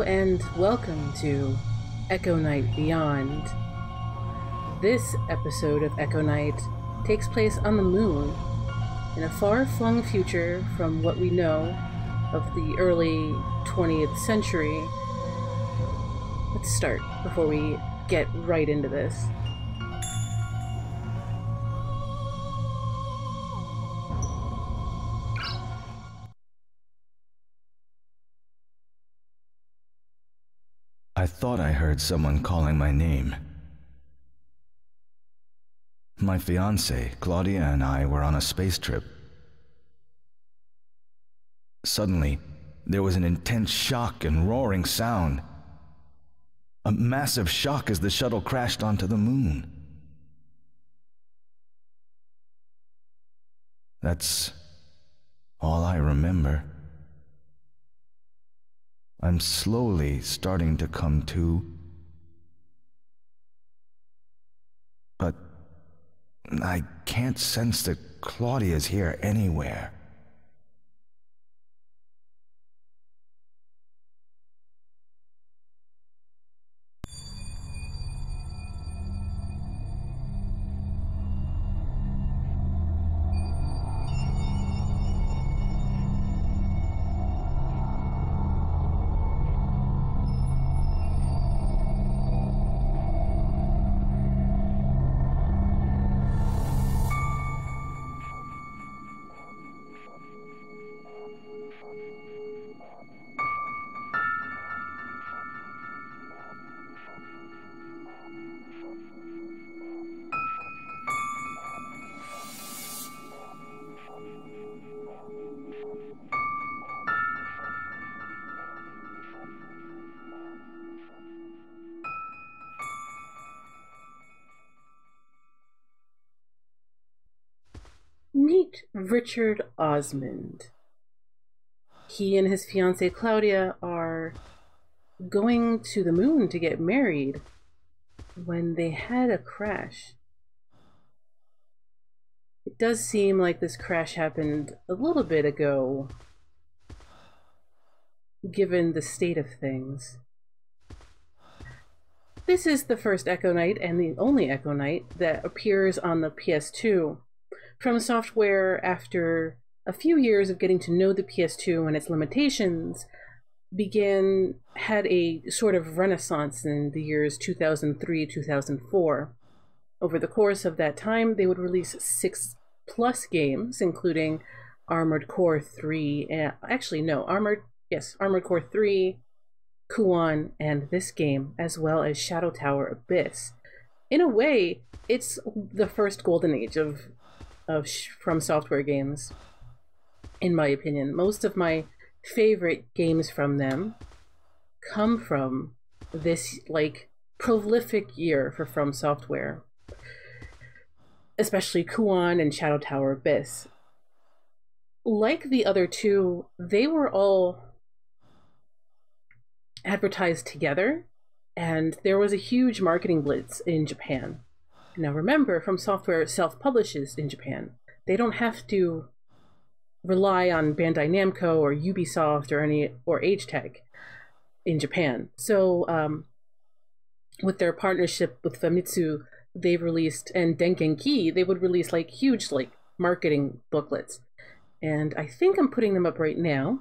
Hello and welcome to Echo Night Beyond. This episode of Echo Night takes place on the moon in a far-flung future from what we know of the early 20th century. Let's start before we get right into this. I thought I heard someone calling my name. My fiancée, Claudia, and I were on a space trip. Suddenly, there was an intense shock and roaring sound. A massive shock as the shuttle crashed onto the moon. That's all I remember. I'm slowly starting to come to, but I can't sense that Claudia's here anywhere. Meet Richard Osmond. He and his fiancée Claudia are going to the moon to get married when they had a crash. It does seem like this crash happened a little bit ago, given the state of things. This is the first Echo Night and the only Echo Night that appears on the PS2. From Software, after a few years of getting to know the PS2 and its limitations, had a sort of renaissance in the years 2003-2004. Over the course of that time, they would release 6+ games, including Armored Core 3, Armored Core 3, Kuon, and this game, as well as Shadow Tower Abyss. In a way, it's the first golden age of From Software games, in my opinion. Most of my favorite games from them come from this, prolific year for From Software, especially Kuon and Shadow Tower Abyss. Like the other two, they were all advertised together, and there was a huge marketing blitz in Japan. Now remember, From Software self-publishes in Japan. They don't have to rely on Bandai Namco or Ubisoft or H-Tech in Japan. So with their partnership with Famitsu, they released, and Dengeki, they would release huge marketing booklets. And I think I'm putting them up right now,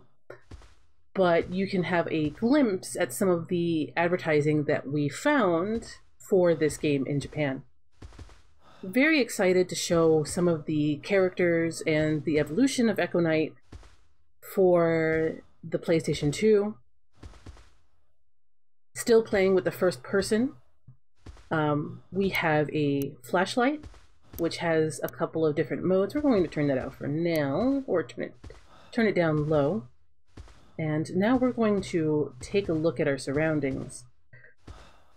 but you can have a glimpse at some of the advertising that we found for this game in Japan. Very excited to show some of the characters and the evolution of Echo Night for the PlayStation 2. Still playing with the first person. We have a flashlight, which has a couple of different modes. We're going to turn that out for now, or turn it down low. And now we're going to take a look at our surroundings.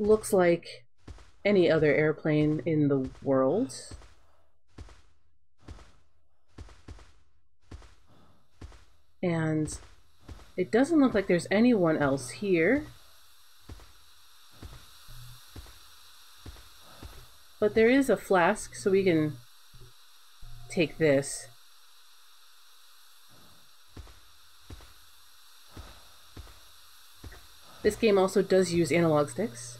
Looks like any other airplane in the world. And it doesn't look like there's anyone else here. But there is a flask, so we can take this. This game also does use analog sticks.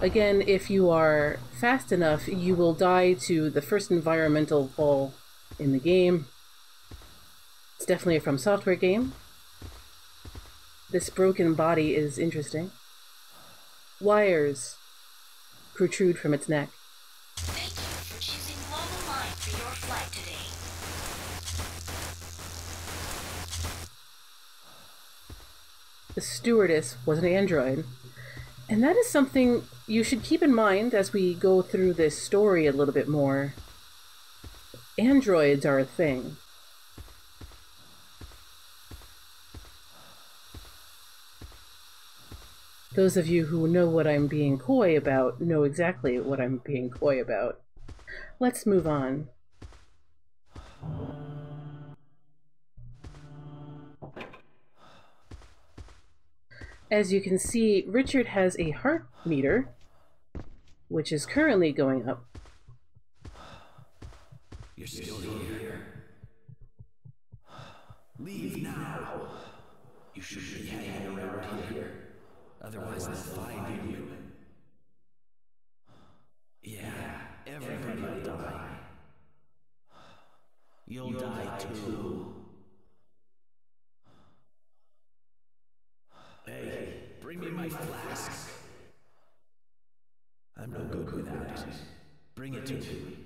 Again, if you are fast enough, you will die to the first environmental wall in the game. It's definitely a From Software game. This broken body is interesting. Wires protrude from its neck. Thank you for choosing Global Line for your flight today. The stewardess was an android. And that is something you should keep in mind as we go through this story a little bit more. Androids are a thing. Those of you who know what I'm being coy about know exactly what I'm being coy about. Let's move on. As you can see, Richard has a heart meter, which is currently going up. You're still here. Leave now. You should be hanging around here. Otherwise, they'll find you. Yeah, everybody'll die. You'll die too. Hey, bring me my flask. I'm no good without it. Bring it to me.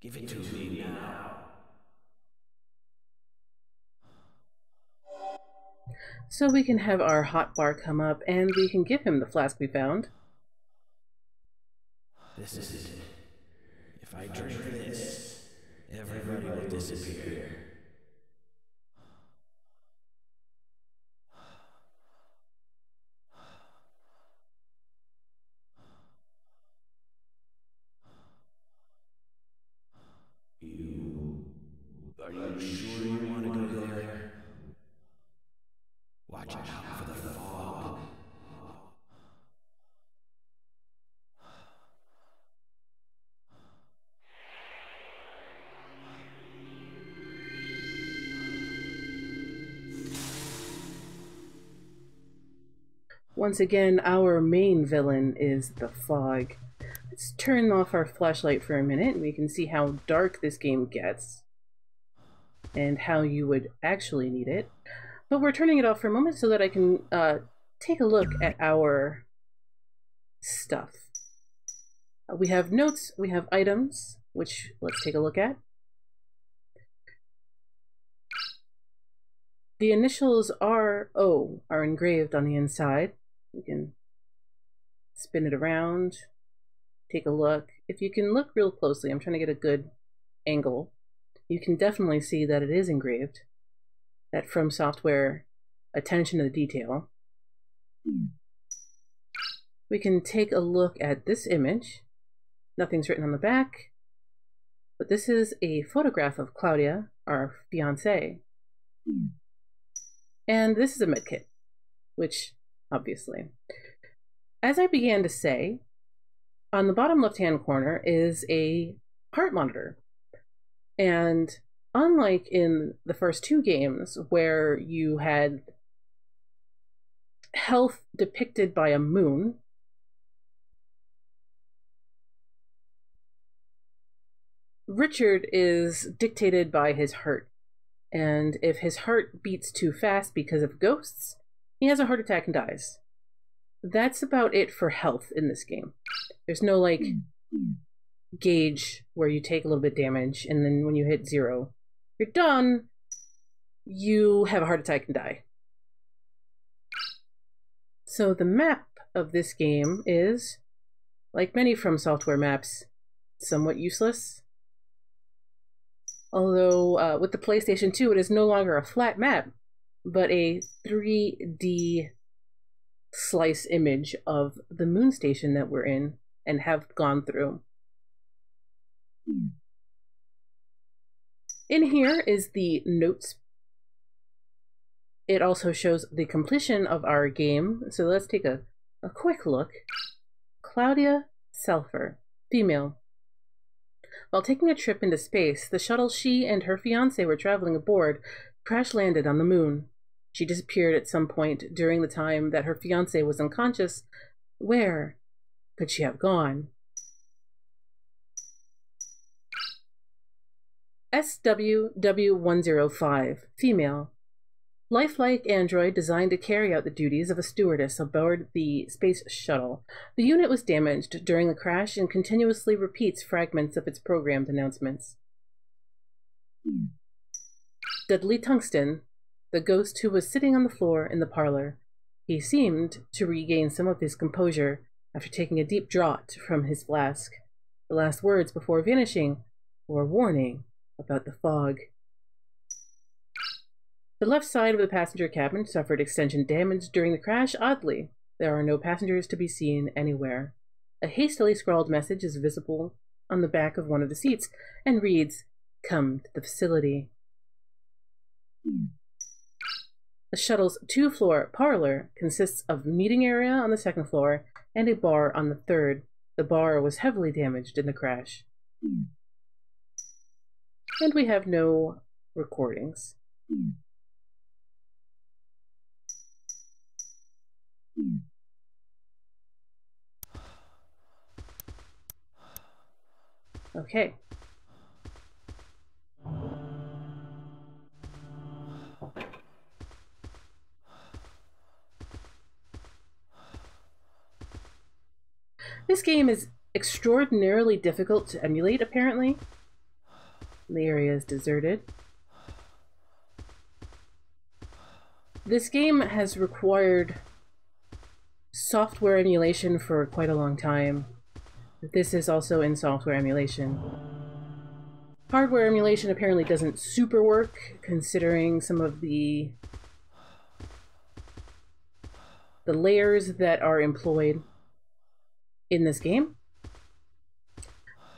Give it to me now. So we can have our hotbar come up and we can give him the flask we found. This is it. If I drink this, everybody will disappear. Are you sure you want to go there? Watch out for the fog. Once again, our main villain is the fog. Let's turn off our flashlight for a minute and we can see how dark this game gets and how you would actually need it. But we're turning it off for a moment so that I can take a look at our stuff. We have notes, we have items, which let's take a look at. The initials RO are engraved on the inside. You can spin it around, take a look. If you can look real closely, I'm trying to get a good angle. You can definitely see that it is engraved. That From Software attention to the detail. We can take a look at this image. Nothing's written on the back, but this is a photograph of Claudia, our fiancée. And this is a medkit, which obviously. As I began to say, on the bottom left-hand corner is a heart monitor. And unlike in the first two games where you had health depicted by a moon, Richard is dictated by his heart. And if his heart beats too fast because of ghosts, he has a heart attack and dies. That's about it for health in this game. There's no like gauge where you take a little bit of damage and then when you hit zero, you're done, you have a heart attack and die. So the map of this game is, like many From Software maps, somewhat useless. Although with the PlayStation 2, it is no longer a flat map, but a 3D slice image of the moon station that we're in and have gone through. In here is the notes. It also shows the completion of our game. So let's take a quick look. Claudia Selfer, female. While taking a trip into space, the shuttle she and her fiancé were traveling aboard crash-landed on the moon. She disappeared at some point during the time that her fiancé was unconscious. Where could she have gone? SWW105, female. Lifelike android designed to carry out the duties of a stewardess aboard the space shuttle. The unit was damaged during the crash and continuously repeats fragments of its programmed announcements. Dudley Tungsten, the ghost who was sitting on the floor in the parlor. He seemed to regain some of his composure after taking a deep draught from his flask. The last words before vanishing were a warning about the fog. The left side of the passenger cabin suffered extension damage during the crash. Oddly, there are no passengers to be seen anywhere. A hastily scrawled message is visible on the back of one of the seats and reads, "Come to the facility." The shuttle's two-floor parlor consists of a meeting area on the second floor and a bar on the third. The bar was heavily damaged in the crash. And we have no recordings. Okay. This game is extraordinarily difficult to emulate, apparently. The area is deserted. This game has required software emulation for quite a long time. This is also in software emulation. Hardware emulation apparently doesn't super work, considering some of the layers that are employed in this game,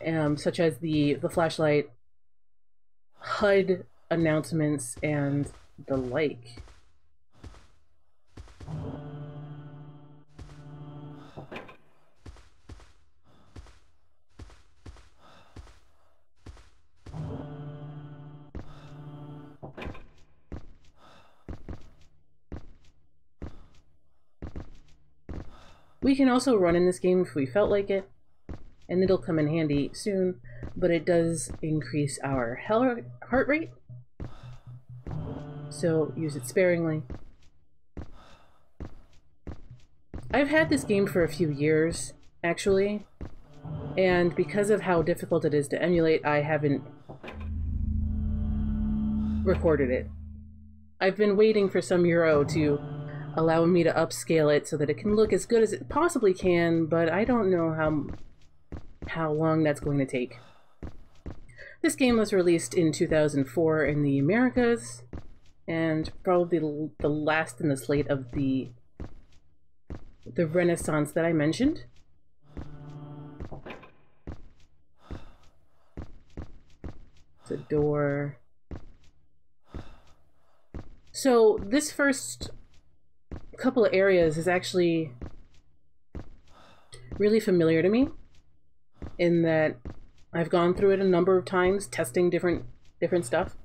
such as the flashlight, HUD announcements, and the like. We can also run in this game if we felt like it, and it'll come in handy soon, but it does increase our heart rate, so use it sparingly. I've had this game for a few years, actually, and because of how difficult it is to emulate, I haven't recorded it. I've been waiting for some Euro to allow me to upscale it so that it can look as good as it possibly can, but I don't know how long that's going to take. This game was released in 2004 in the Americas, and probably the last in the slate of the Renaissance that I mentioned. It's a door. So this first couple of areas is actually really familiar to me in that I've gone through it a number of times testing different stuff.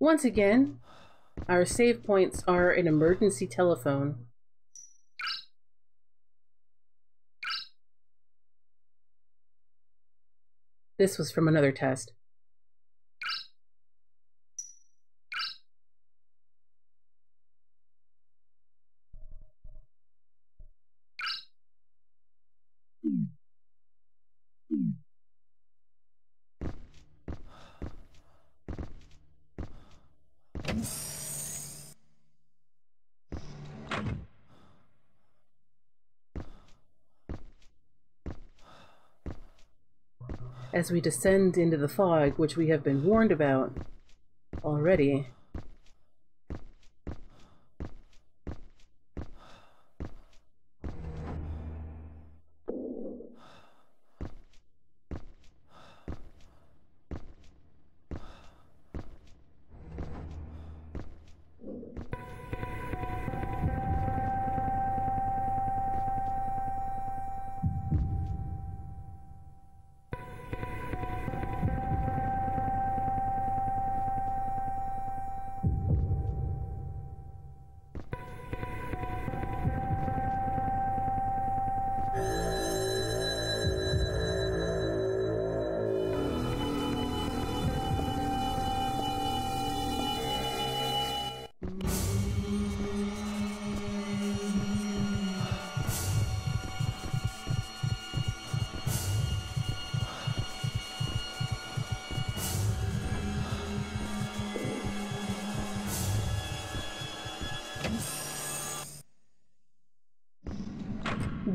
Once again, our save points are an emergency telephone. This was from another test. as we descend into the fog, which we have been warned about already.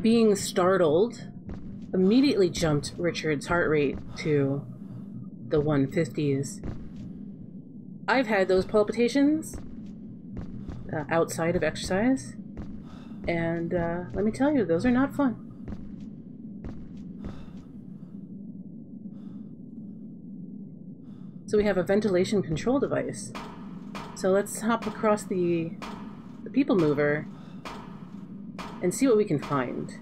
Being startled immediately jumped Richard's heart rate to the 150s. I've had those palpitations outside of exercise, and let me tell you, those are not fun. So we have a ventilation control device. So let's hop across the people mover and see what we can find.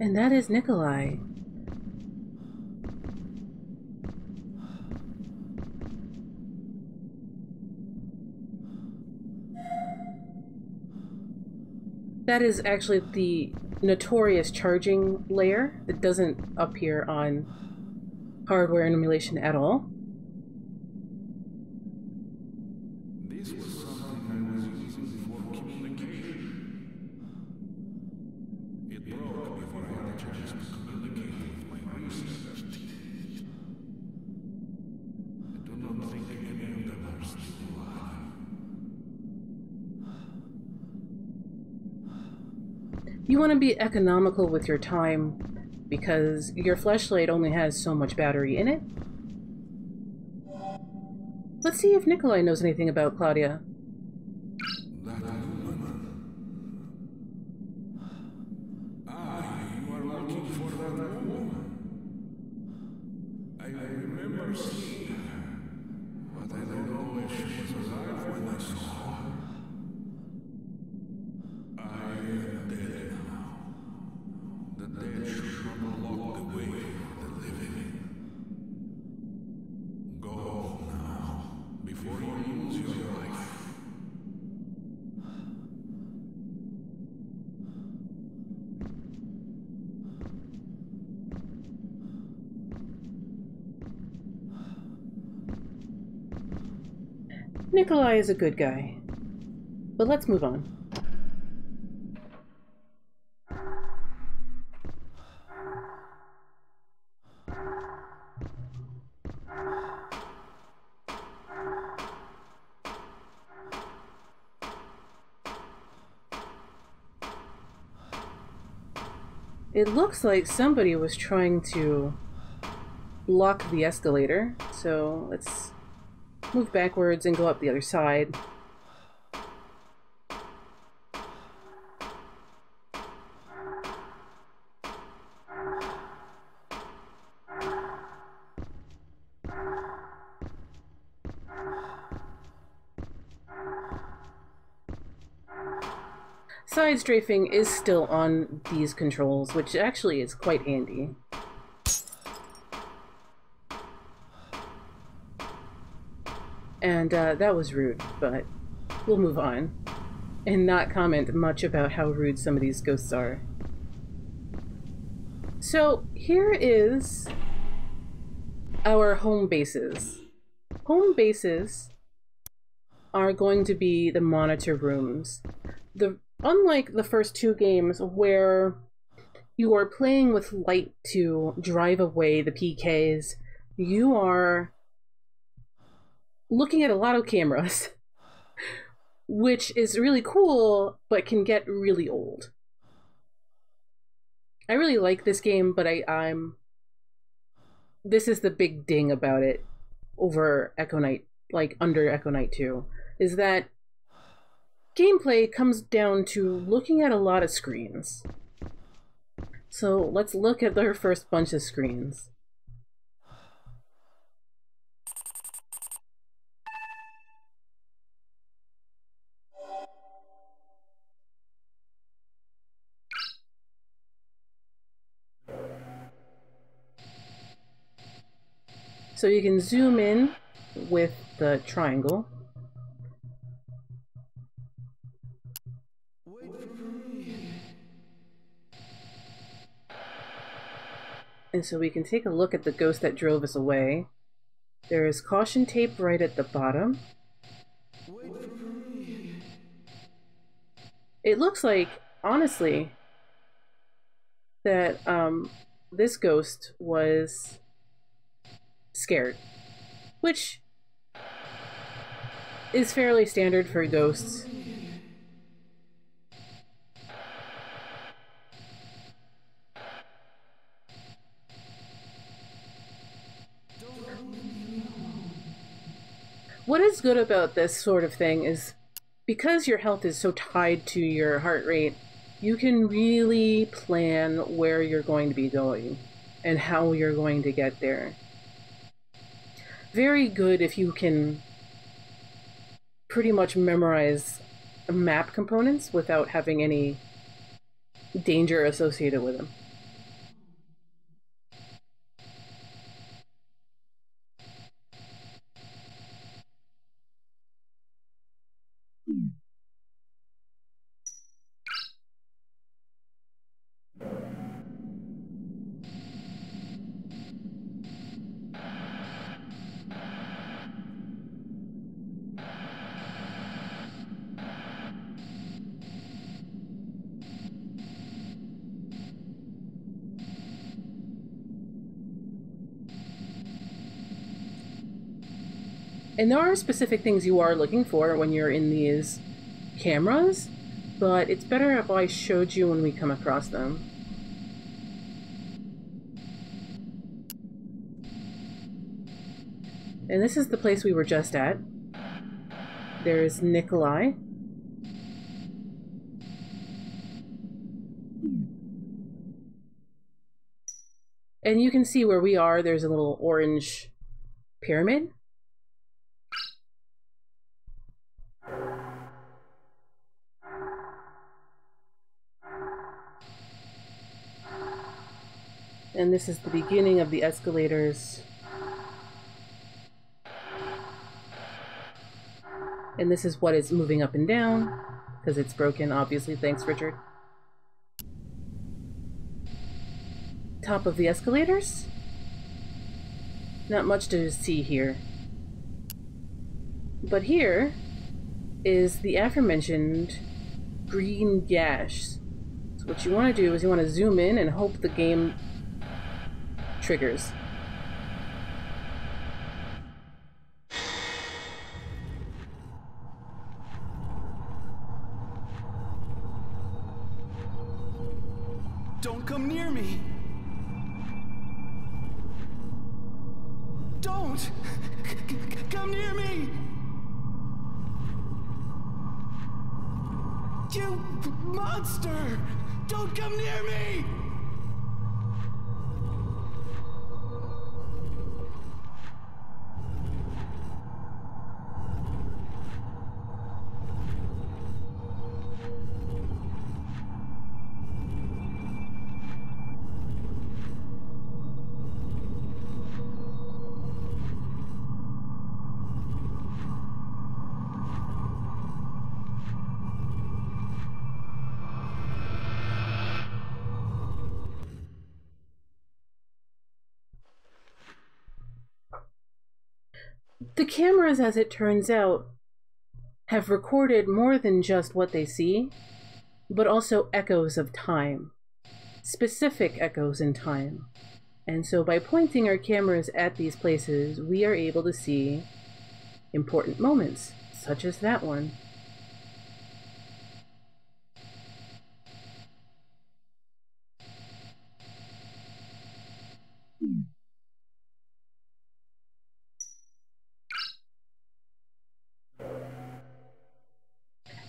And that is Nikolai. That is actually the notorious charging layer that doesn't appear on hardware emulation at all. You want to be economical with your time because your flashlight only has so much battery in it. Let's see if Nikolai knows anything about Claudia. Nikolai is a good guy, but let's move on. It looks like somebody was trying to block the escalator, so let's move backwards and go up the other side. Side strafing is still on these controls, which actually is quite handy. And that was rude, but we'll move on and not comment much about how rude some of these ghosts are. So here is our home bases. Home bases are going to be the monitor rooms. Unlike the first two games where you are playing with light to drive away the PKs, you are looking at a lot of cameras, which is really cool, but can get really old. I really like this game, but this is the big ding about it over Echo Night, like under Echo Night 2, is that gameplay comes down to looking at a lot of screens. So let's look at their first bunch of screens. So you can zoom in with the triangle. And so we can take a look at the ghost that drove us away. There is caution tape right at the bottom. It looks like, honestly, that this ghost was scared, which is fairly standard for ghosts. What is good about this sort of thing is because your health is so tied to your heart rate, you can really plan where you're going to be going and how you're going to get there. Very good if you can pretty much memorize map components without having any danger associated with them. And there are specific things you are looking for when you're in these cameras, but it's better if I showed you when we come across them. And this is the place we were just at. There's Nikolai. And you can see where we are, there's a little orange pyramid. And this is the beginning of the escalators. And this is what is moving up and down, because it's broken, obviously. Thanks, Richard. Top of the escalators. Not much to see here. But here is the aforementioned green gash. So what you want to do is you want to zoom in and hope the game triggers. Don't come near me. Don't come near me. You monster. Don't come near me. The cameras, as it turns out, have recorded more than just what they see, but also echoes of time, specific echoes in time. And so by pointing our cameras at these places, we are able to see important moments, such as that one.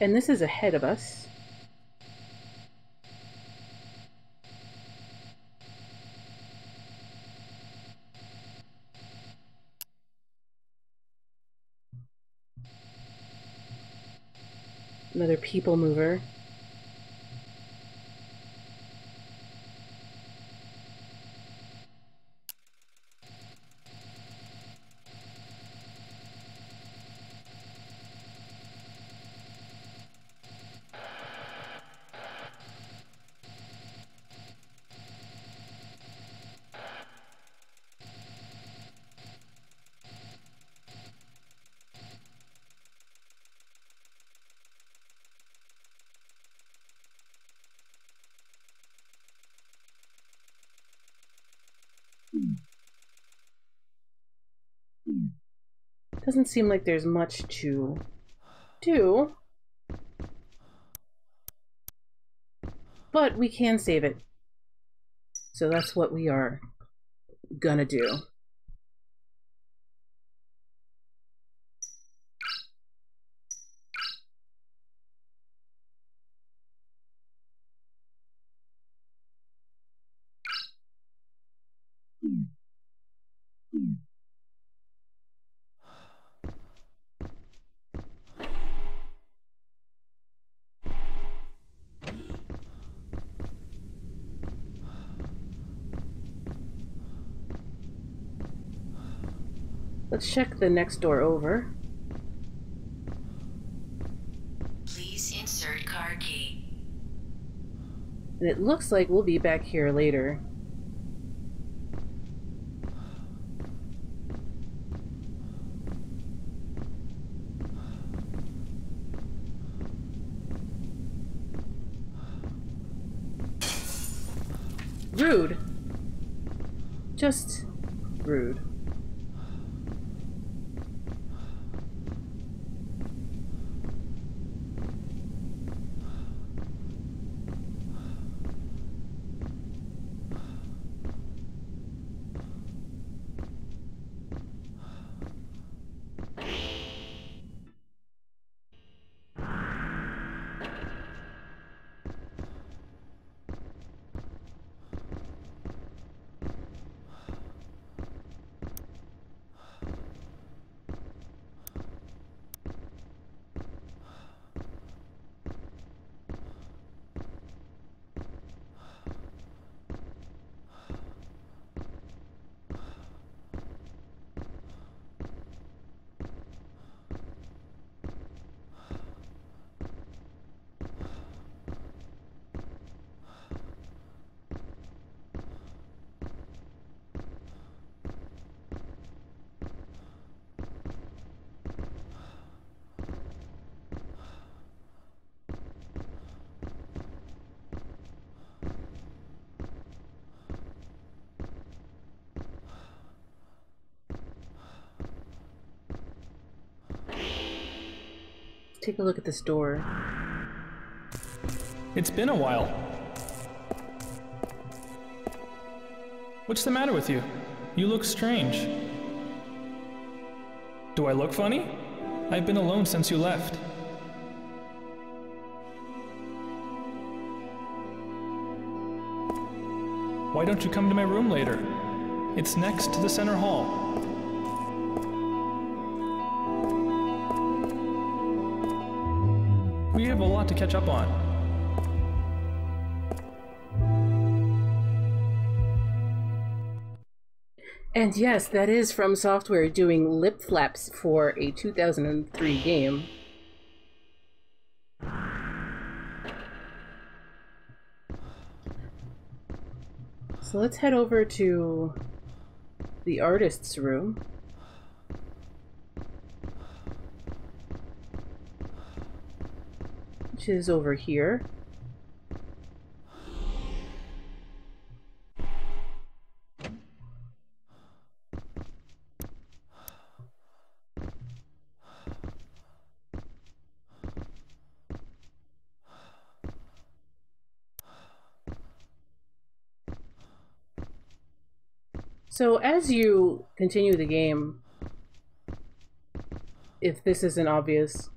And this is ahead of us. Another people mover. Doesn't seem like there's much to do, but we can save it. So that's what we are gonna do. Let's check the next door over. Please insert car key. And it looks like we'll be back here later. Rude. Just rude. Take a look at this door. It's been a while. What's the matter with you? You look strange. Do I look funny? I've been alone since you left. Why don't you come to my room later? It's next to the center hall. We have a lot to catch up on. And yes, that is From Software doing lip flaps for a 2003 game. So let's head over to the artist's room. which is over here. So as you continue the game, if this isn't obvious,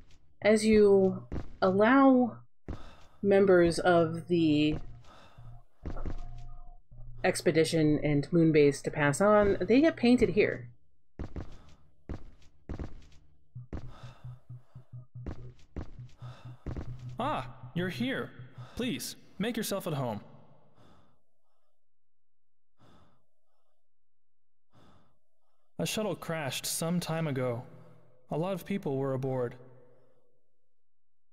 as you allow members of the expedition and Moonbase to pass on, they get painted here. Ah, you're here. Please, make yourself at home. A shuttle crashed some time ago. A lot of people were aboard.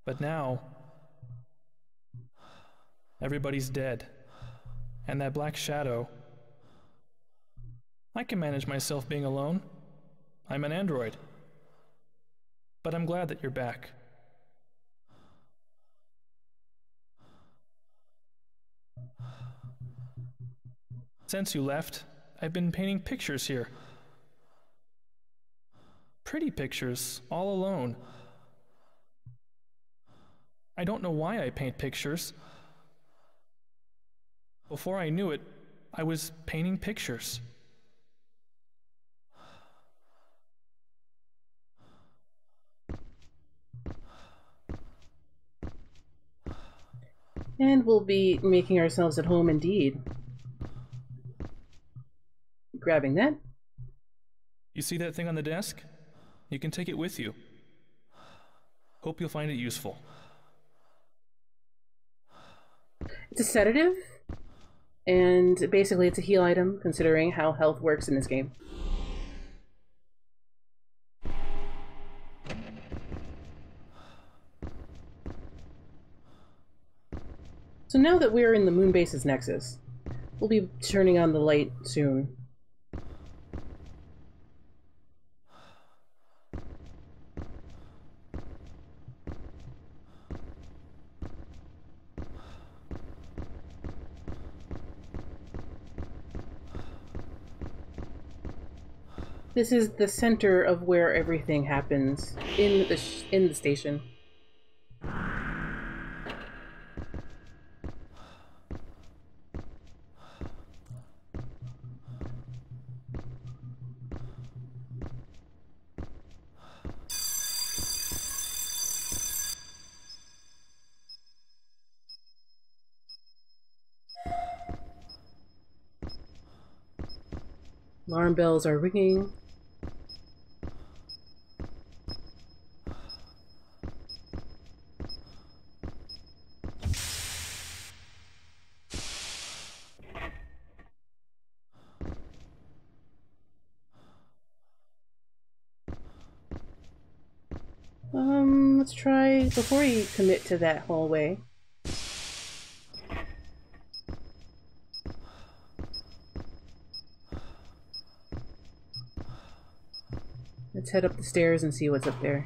But now, everybody's dead. And that black shadow. I can manage myself being alone. I'm an android. But I'm glad that you're back. Since you left, I've been painting pictures here. Pretty pictures, all alone. I don't know why I paint pictures. Before I knew it, I was painting pictures. And we'll be making ourselves at home indeed. Grabbing that. You see that thing on the desk? You can take it with you. Hope you'll find it useful. It's a sedative, and basically it's a heal item, considering how health works in this game. So now that we're in the Moonbase's Nexus, we'll be turning on the light soon. This is the center of where everything happens in the station. Alarm bells are ringing. Let's try, before you commit to that hallway. Let's head up the stairs and see what's up there.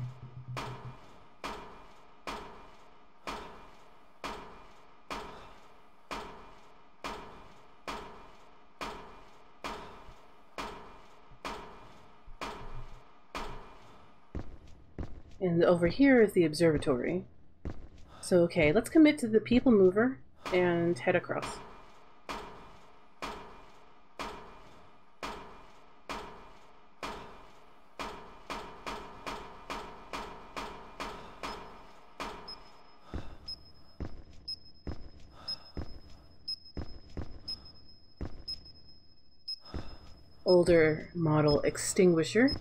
And over here is the observatory. So okay, let's commit to the people mover and head across. Older model extinguisher.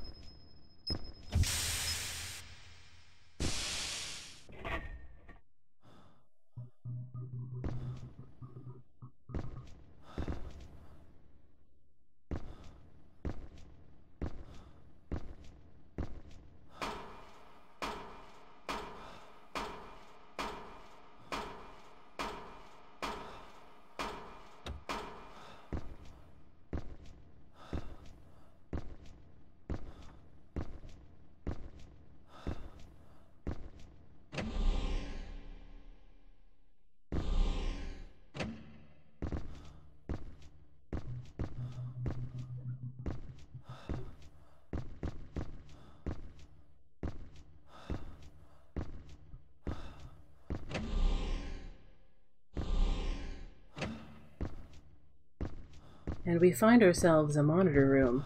and we find ourselves a monitor room.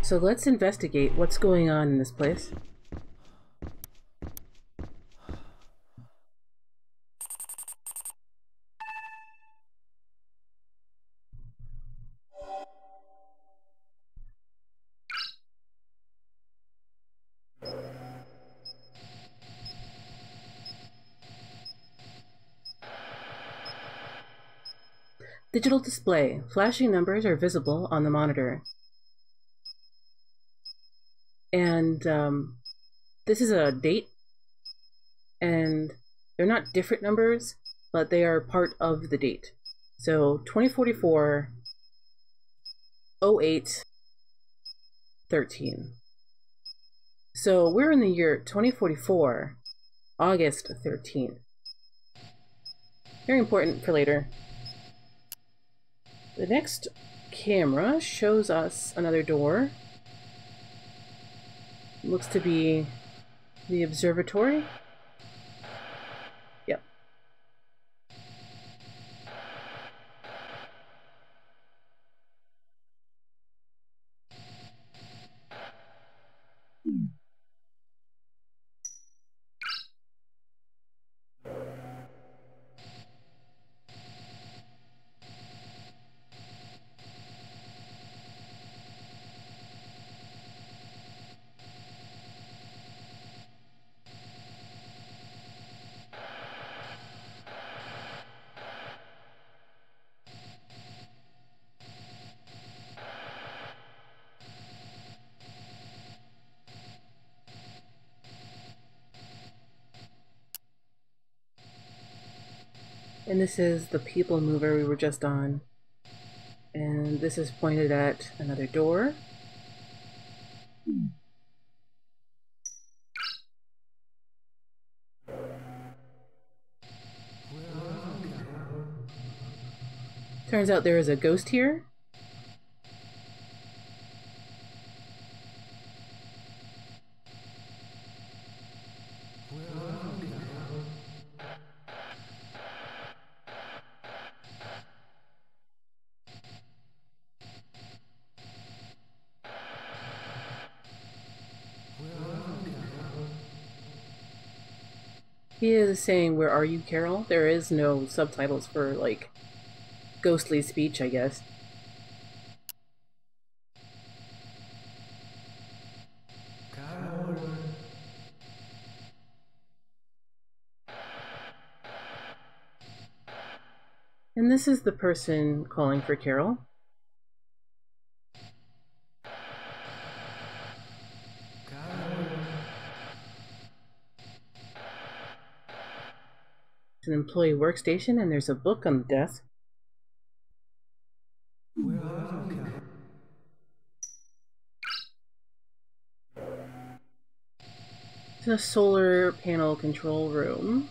So let's investigate what's going on in this place. Digital display. Flashing numbers are visible on the monitor. And this is a date, and they're not different numbers, but they are part of the date. So 2044, 08, 13. So we're in the year 2044, August 13th. Very important for later. The next camera shows us another door. Looks to be the observatory. Yep. And this is the people mover we were just on. And this is pointed at another door. Turns out there is a ghost here. He is saying, "Where are you, Carol?" There is no subtitles for, like, ghostly speech, I guess. Carol. And this is the person calling for Carol. It's an employee workstation, and there's a book on the desk. It's a solar panel control room.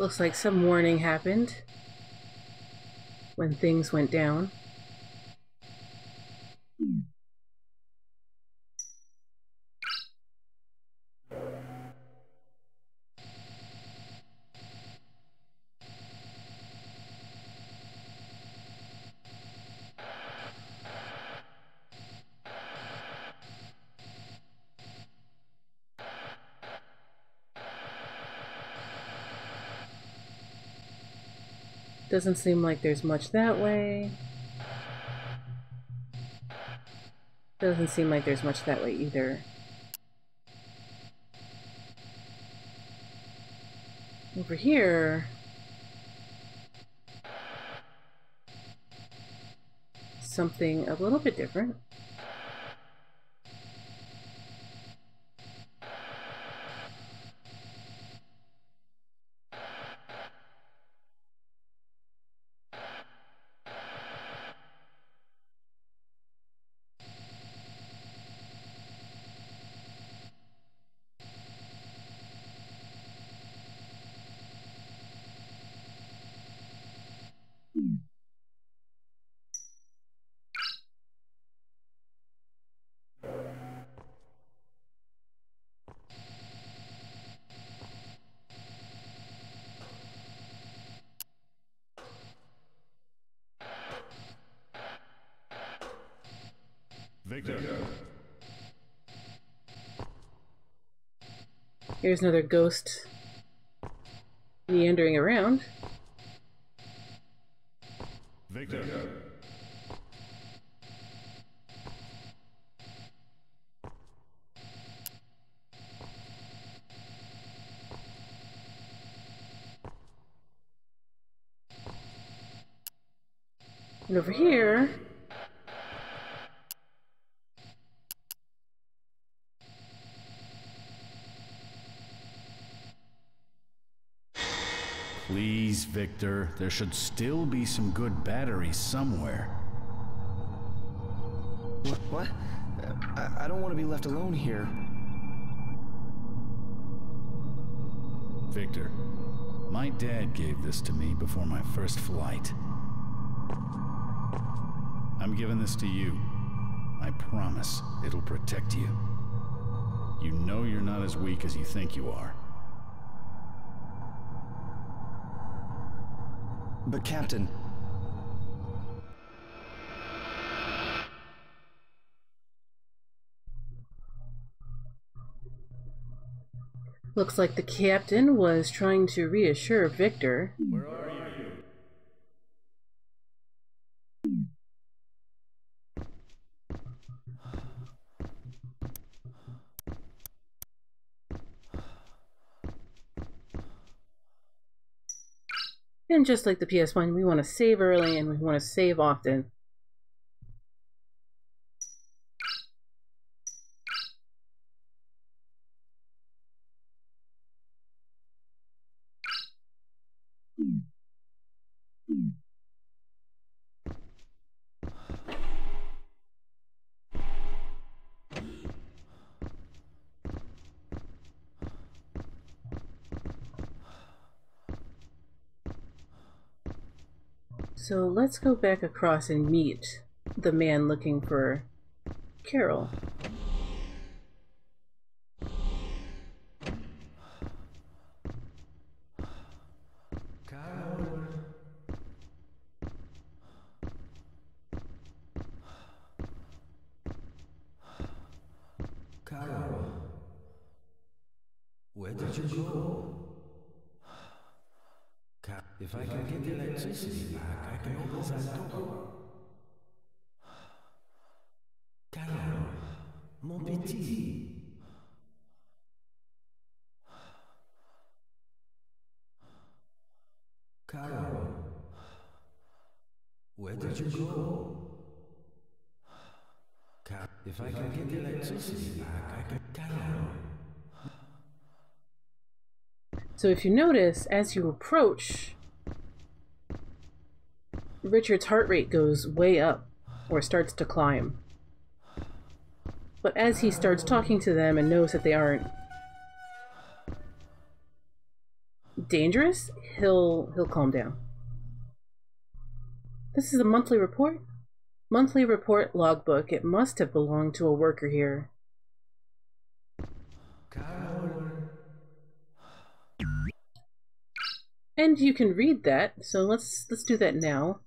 Looks like some warning happened when things went down. Doesn't seem like there's much that way. Doesn't seem like there's much that way either. Over here, something a little bit different. Victor. Here's another ghost meandering around. Victor. And over here, please, Victor, there should still be some good batteries somewhere. What? I don't want to be left alone here. Victor, my dad gave this to me before my first flight. I'm giving this to you. I promise it'll protect you. You know you're not as weak as you think you are. But Captain... Looks like the Captain was trying to reassure Victor. Where are you? And just like the PS1, we want to save early and we want to save often. So let's go back across and meet the man looking for Carol. So if you notice, as you approach, Richard's heart rate goes way up, or starts to climb. But as he starts talking to them and knows that they aren't dangerous, he'll calm down. This is a monthly report? Monthly report logbook. It must have belonged to a worker here. And you can read that, so let's do that now.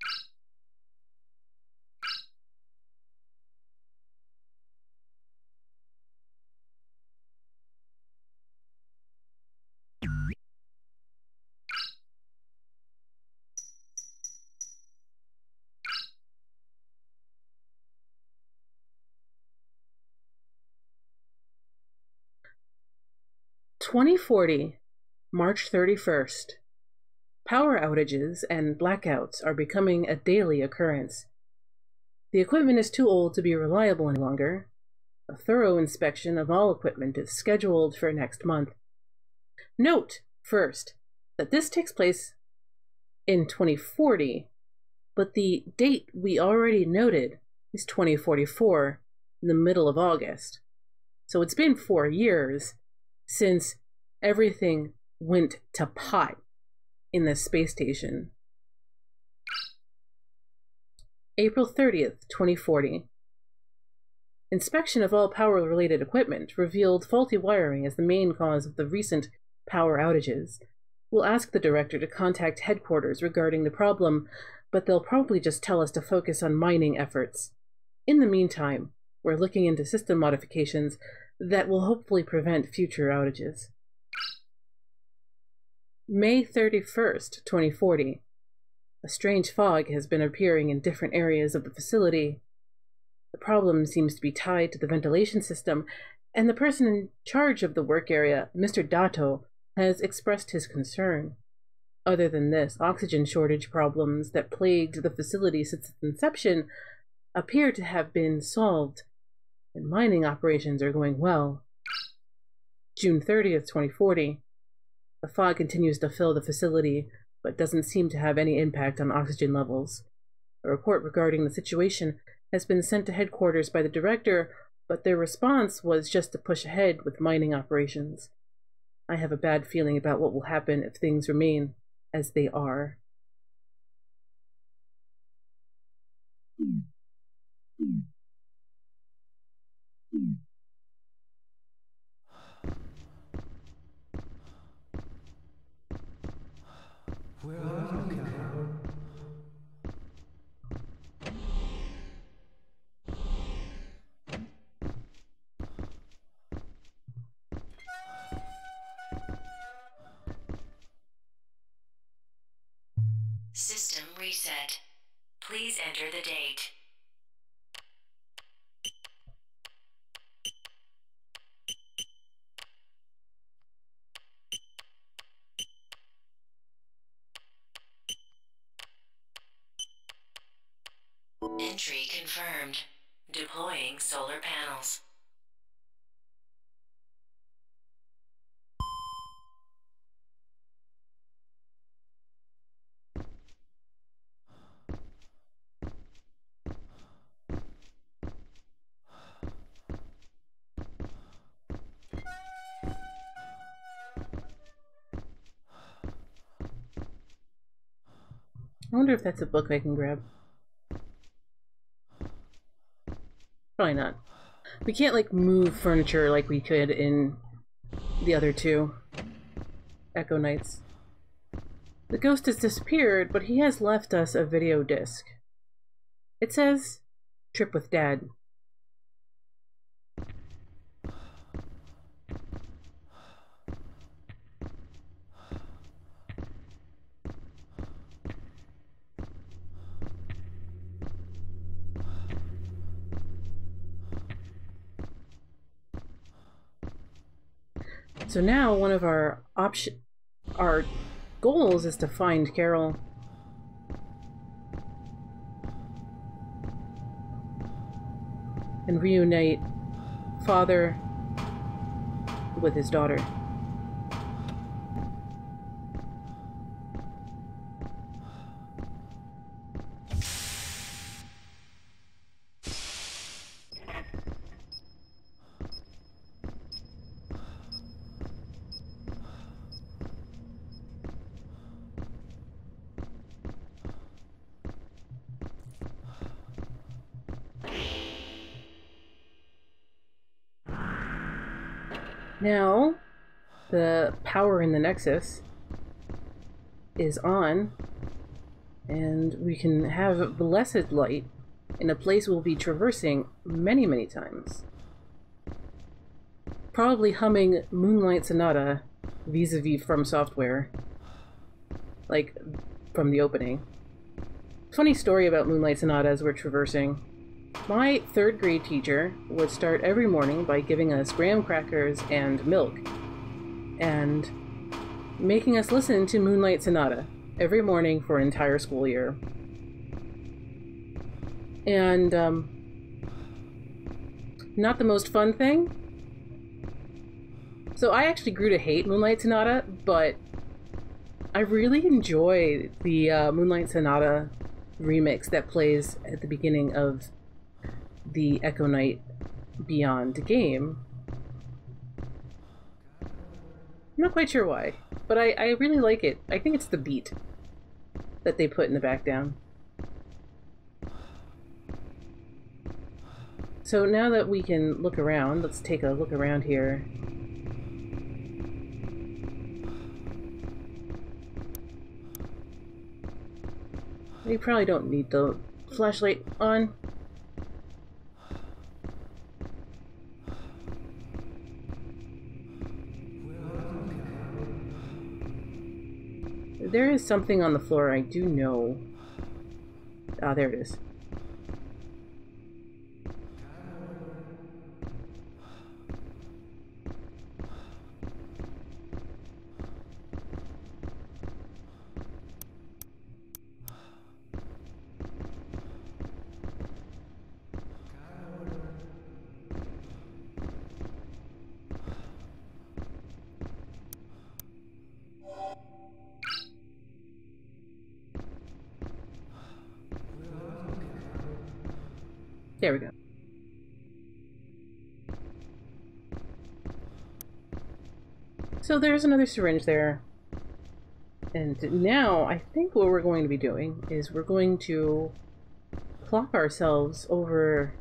"2040, March 31st. Power outages and blackouts are becoming a daily occurrence. The equipment is too old to be reliable any longer. A thorough inspection of all equipment is scheduled for next month. Note, first, that this takes place in 2040, but the date we already noted is 2044, in the middle of August. So it's been 4 years since everything went to pot in the space station. April 30th, 2040. Inspection of all power-related equipment revealed faulty wiring as the main cause of the recent power outages. We'll ask the director to contact headquarters regarding the problem, but they'll probably just tell us to focus on mining efforts. In the meantime, We're looking into system modifications that will hopefully prevent future outages. May 31st, 2040. A strange fog has been appearing in different areas of the facility. The problem seems to be tied to the ventilation system, and the person in charge of the work area, Mr. Dato, has expressed his concern. Other than this, oxygen shortage problems that plagued the facility since its inception appear to have been solved, and mining operations are going well. June 30th, 2040. The fog continues to fill the facility, but doesn't seem to have any impact on oxygen levels. A report regarding the situation has been sent to headquarters by the director, but their response was just to push ahead with mining operations. I have a bad feeling about what will happen if things remain as they are. Where are you going? System reset. Please enter the date. Entry confirmed. Deploying solar panels. I wonder if that's a book I can grab. Probably not. We can't, like, move furniture like we could in the other two Echo Nights. The ghost has disappeared, but he has left us a video disc. It says, "Trip with Dad." So now one of our goals is to find Carol. And reunite father with his daughter. Now, the power in the Nexus is on, and we can have blessed light in a place we'll be traversing many, many times. Probably humming Moonlight Sonata vis-a-vis From Software, like from the opening. Funny story about Moonlight Sonata as we're traversing. My third grade teacher would start every morning by giving us graham crackers and milk and making us listen to Moonlight Sonata every morning for an entire school year. And not the most fun thing. So I actually grew to hate Moonlight Sonata, but I really enjoy the Moonlight Sonata remix that plays at the beginning of the Echo Night Beyond game. I'm not quite sure why, but I really like it. I think it's the beat that they put in the background. So now that we can look around, let's take a look around here. We probably don't need the flashlight on. There is something on the floor, I do know. Ah, there it is. There we go. So there's another syringe there. And now I think what we're going to be doing is we're going to plop ourselves over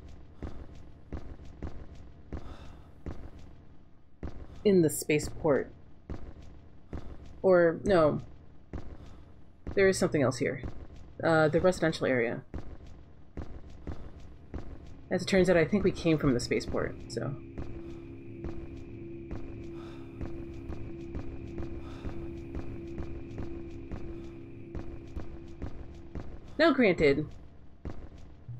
in the spaceport. Or no, there is something else here. The residential area. As it turns out, I think we came from the spaceport, so... Now granted,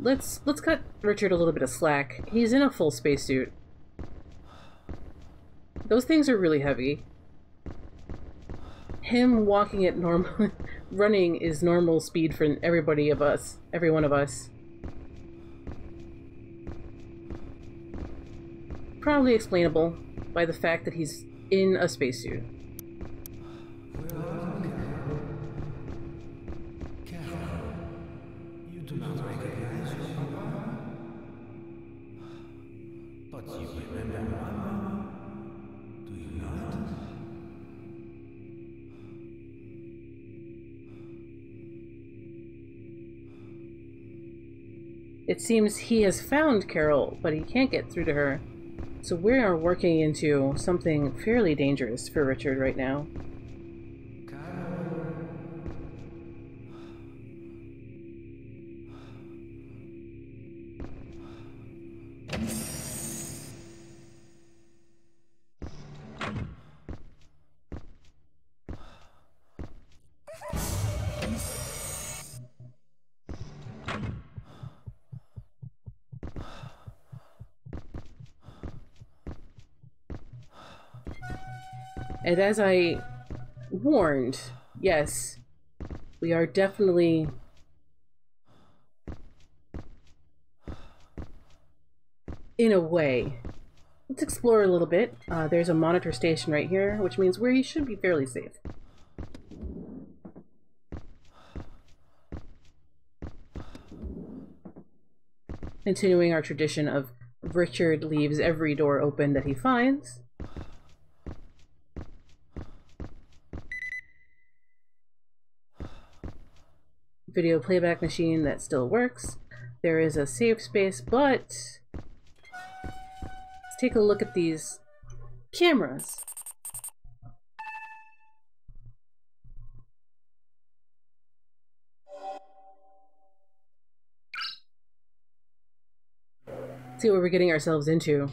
let's cut Richard a little bit of slack. He's in a full spacesuit. Those things are really heavy. Him walking at normal... running is normal speed for every one of us. Probably explainable by the fact that he's in a spacesuit. It seems he has found Carol, but he can't get through to her. So we are working into something fairly dangerous for Richard right now. And as I warned, yes, we are definitely in a way. Let's explore a little bit. There's a monitor station right here, which means we should be fairly safe. Continuing our tradition of Richard leaves every door open that he finds. Video playback machine that still works. There is a safe space, but let's take a look at these cameras. See what we're getting ourselves into.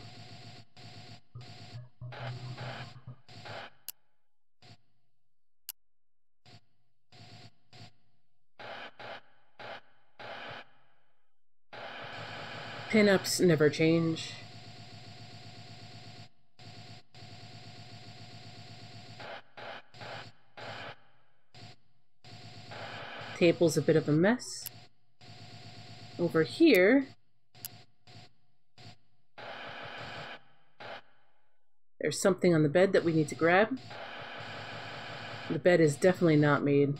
Pin-ups never change. Table's a bit of a mess. Over here, there's something on the bed that we need to grab. The bed is definitely not made.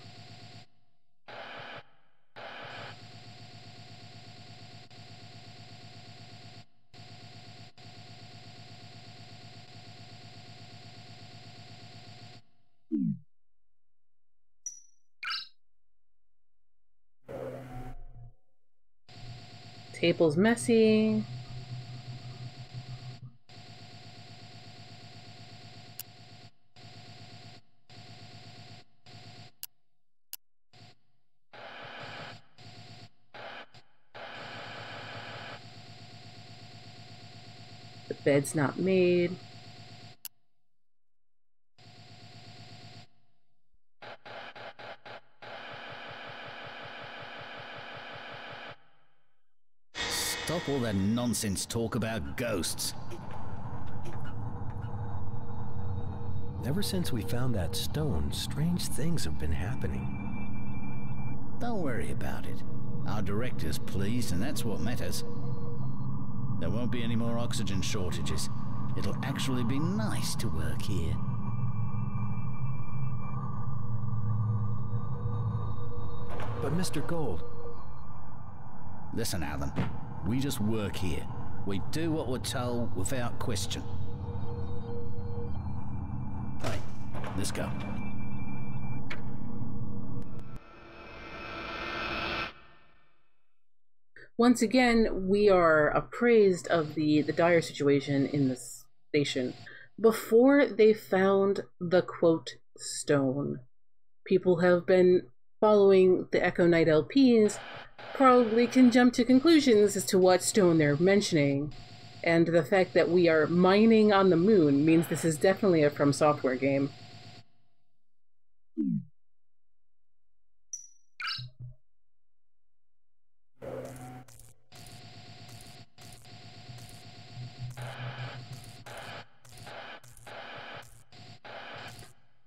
Table's messy. The bed's not made. Stop all that nonsense talk about ghosts. Ever since we found that stone, strange things have been happening. Don't worry about it. Our director's pleased, and that's what matters. There won't be any more oxygen shortages. It'll actually be nice to work here. But Mr. Gold... Listen, Alan. We just work here. We do what we're told without question. Hey, let's go. Once again, we are apprised of the dire situation in this station. Before they found the, quote, stone, people have been following the Echo Night LPs, probably can jump to conclusions as to what stone they're mentioning. And the fact that we are mining on the moon means this is definitely a From Software game.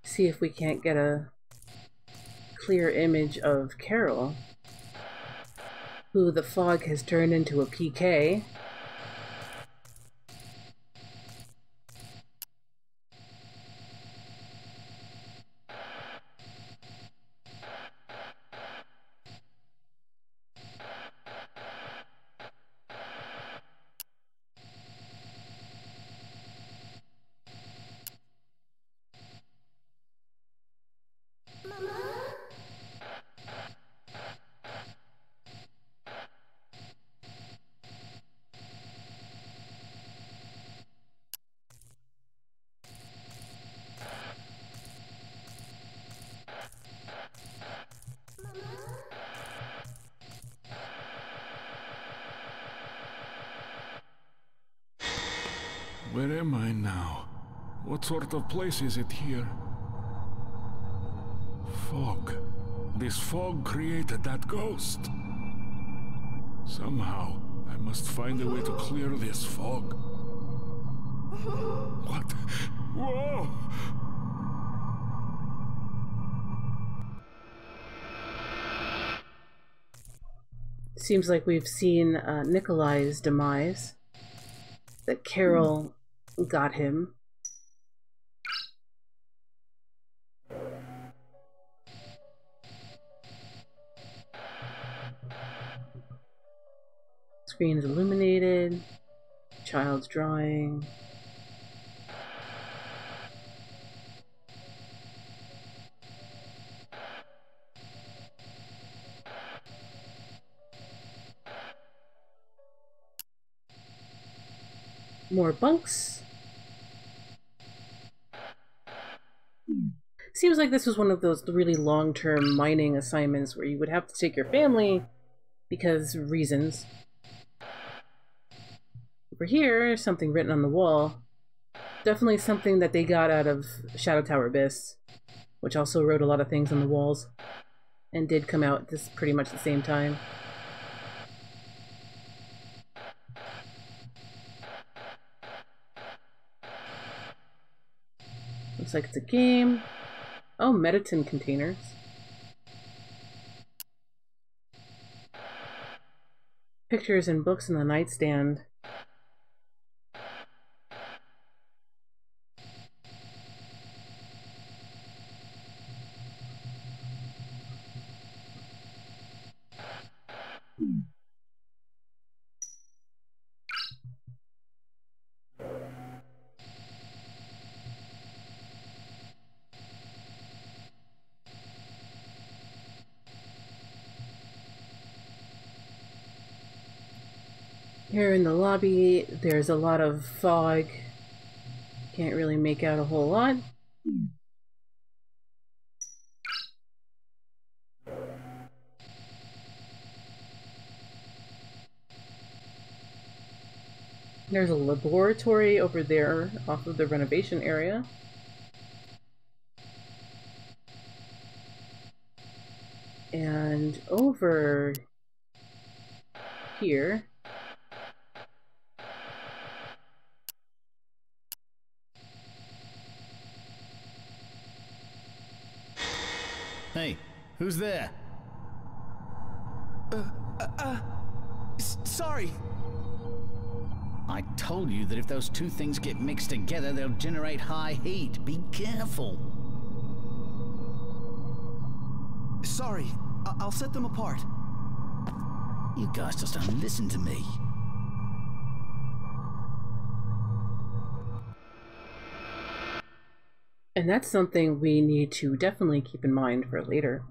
See if we can't get a clear image of Carol, who the fog has turned into a PK. Where am I now? What sort of place is it here? Fog. This fog created that ghost. Somehow, I must find a way to clear this fog. What? Whoa! Seems like we've seen Nikolai's demise. That Carol got him. Screen's illuminated. Child's drawing. More bunks. Seems like this was one of those really long-term mining assignments where you would have to take your family because reasons. Over here, something written on the wall. Definitely something that they got out of Shadow Tower Abyss, which also wrote a lot of things on the walls and did come out this pretty much the same time. Looks like it's a game. Oh, Mediton containers. Pictures and books in the nightstand. Here in the lobby, there's a lot of fog. Can't really make out a whole lot. There's a laboratory over there off of the renovation area. And over here Who's there? Sorry. I told you that if those two things get mixed together, they'll generate high heat. Be careful. Sorry. I'll set them apart. You guys just don't listen to me. And that's something we need to definitely keep in mind for later.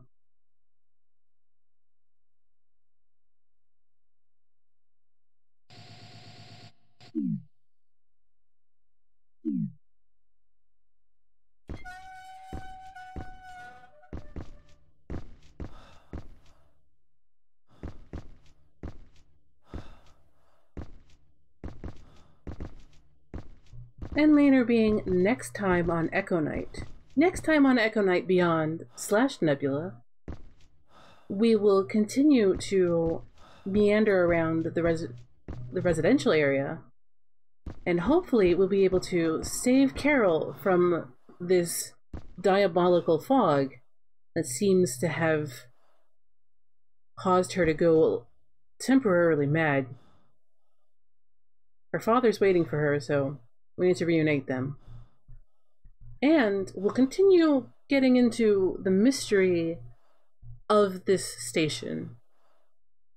And later being next time on Echo Night. Next time on Echo Night Beyond / Nebula, we will continue to meander around the residential area, and hopefully we'll be able to save Carol from this diabolical fog that seems to have caused her to go temporarily mad. Her father's waiting for her, so we need to reunite them. And we'll continue getting into the mystery of this station.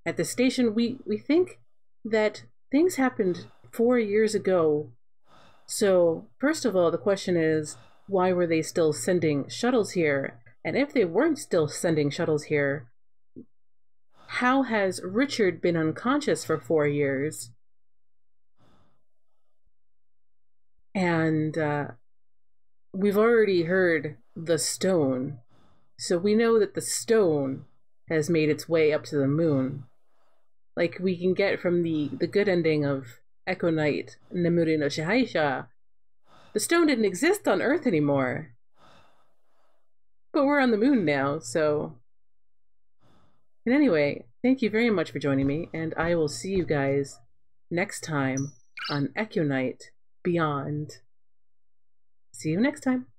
At the station, we think that things happened 4 years ago. So, first of all, the question is, why were they still sending shuttles here? And if they weren't still sending shuttles here, how has Richard been unconscious for 4 years? And we've already heard the stone, so we know that the stone has made its way up to the moon, like we can get from the good ending of Echo Night Nemuri no Shihaisha. The stone didn't exist on Earth anymore, but we're on the moon now. So, and anyway, thank you very much for joining me, and I will see you guys next time on Echo Night Beyond. See you next time.